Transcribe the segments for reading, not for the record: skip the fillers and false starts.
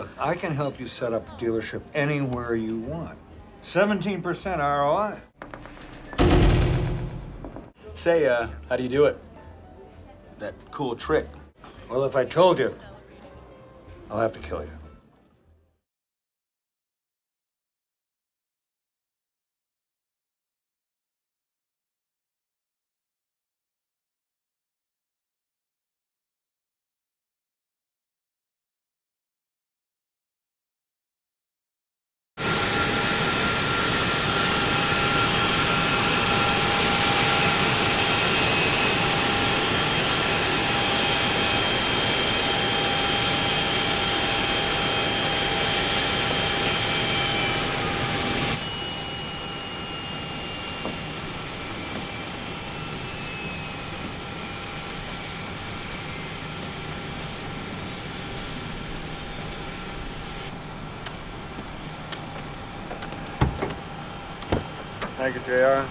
Look, I can help you set up a dealership anywhere you want. 17% ROI. Say, how do you do it? That cool trick. Well, if I told you, I'll have to kill you. Thank you, JR.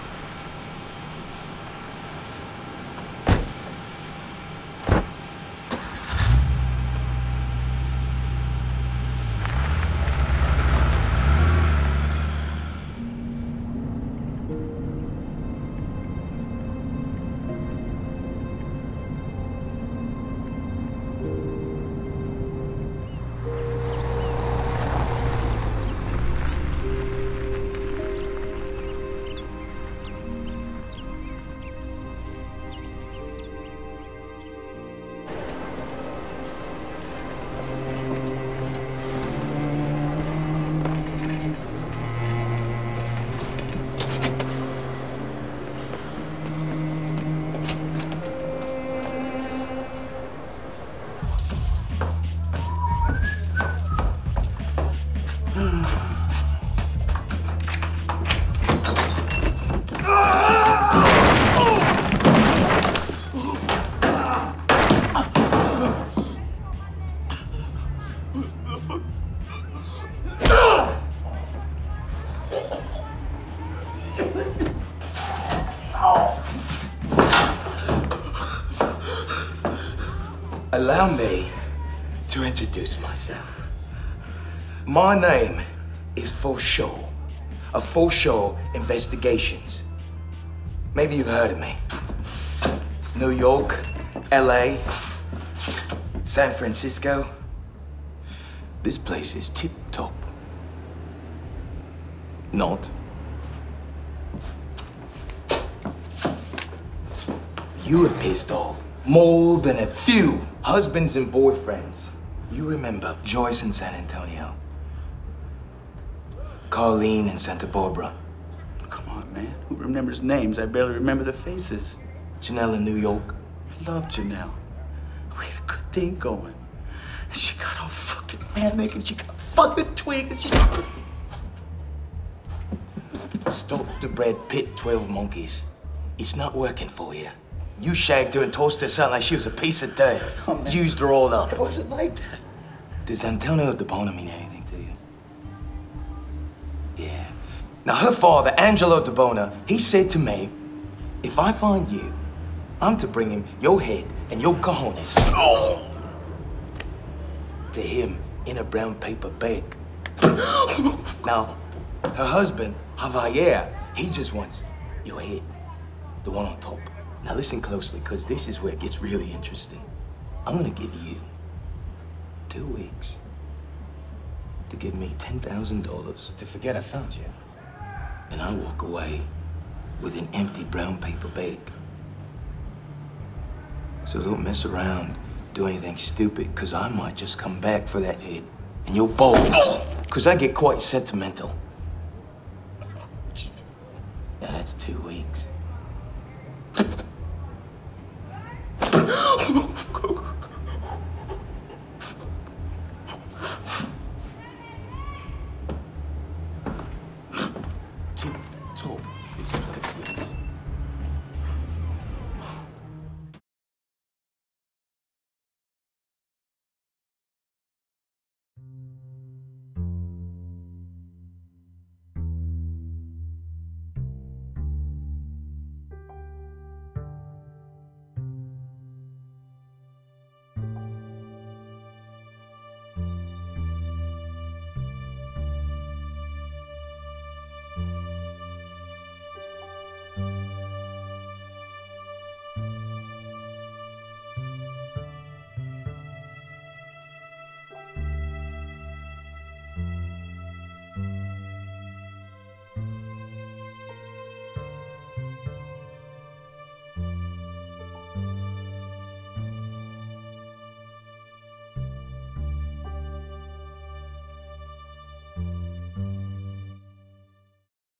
Allow me to introduce myself. My name is Foreshaw of Foreshaw Investigations. Maybe you've heard of me. New York, LA, San Francisco. This place is tip-top. Not. You are pissed off more than a few husbands and boyfriends. You remember Joyce in San Antonio, Carleen in Santa Barbara. Come on, man. Who remembers names? I barely remember the faces. Janelle in New York. I love Janelle. We had a good thing going. And she got all fucking man-making. She got fucking twig. And she stopped the Brad Pitt 12 monkeys. It's not working for you. You shagged her and tossed her out like she was a piece of dirt. Oh, used her all up. It wasn't like that. Does Antonio De Bona mean anything to you? Yeah. Now, her father, Angelo De Bona, he said to me, if I find you, I'm to bring him your head and your cojones to him in a brown paper bag. Now, her husband, Javier, he just wants your head, the one on top. Now listen closely, because this is where it gets really interesting. I'm gonna give you 2 weeks to give me $10,000 to forget I found you. And I walk away with an empty brown paper bag. So don't mess around, do anything stupid, because I might just come back for that head and your balls. Because I get quite sentimental.